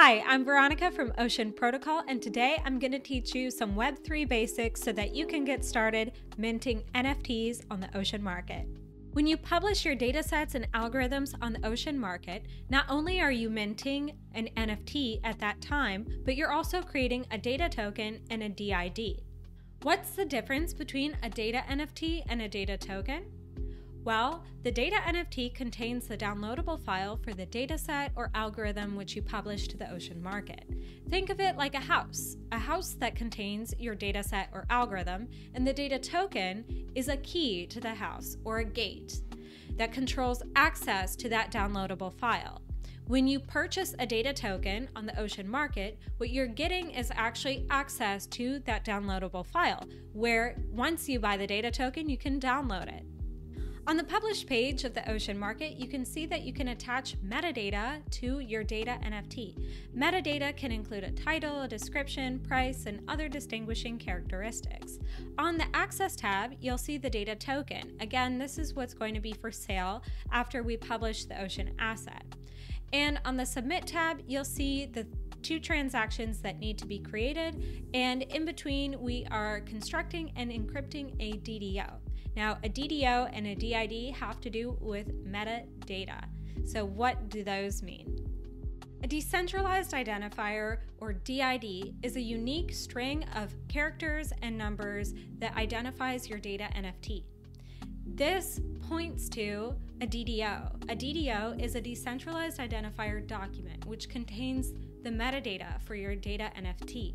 Hi, I'm Veronica from Ocean Protocol, and today I'm going to teach you some Web3 basics so that you can get started minting NFTs on the Ocean Market. When you publish your datasets and algorithms on the Ocean Market, not only are you minting an NFT at that time, but you're also creating a data token and a DID. What's the difference between a data NFT and a data token? Well, the data NFT contains the downloadable file for the dataset or algorithm which you publish to the Ocean Market. Think of it like a house that contains your dataset or algorithm, and the data token is a key to the house or a gate that controls access to that downloadable file. When you purchase a data token on the Ocean Market, what you're getting is actually access to that downloadable file, where once you buy the data token, you can download it. On the published page of the Ocean Market, you can see that you can attach metadata to your data NFT. Metadata can include a title, a description, price, and other distinguishing characteristics. On the Access tab, you'll see the data token. Again, this is what's going to be for sale after we publish the Ocean asset. And on the Submit tab, you'll see the two transactions that need to be created, and in between we are constructing and encrypting a DDO. Now, a DDO and a DID have to do with metadata. So what do those mean? A decentralized identifier, or DID, is a unique string of characters and numbers that identifies your data NFT. This points to a DDO. A DDO is a decentralized identifier document which contains the metadata for your data NFT.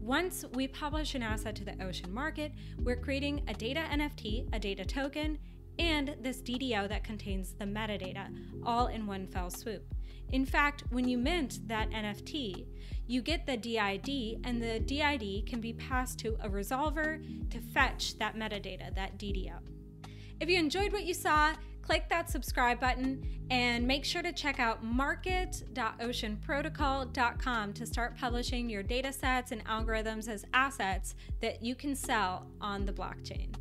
Once we publish an asset to the Ocean Market, we're creating a data NFT, a data token, and this DDO that contains the metadata, all in one fell swoop. In fact, when you mint that NFT, you get the DID, and the DID can be passed to a resolver to fetch that metadata, that DDO. If you enjoyed what you saw, click that subscribe button and make sure to check out market.oceanprotocol.com to start publishing your datasets and algorithms as assets that you can sell on the blockchain.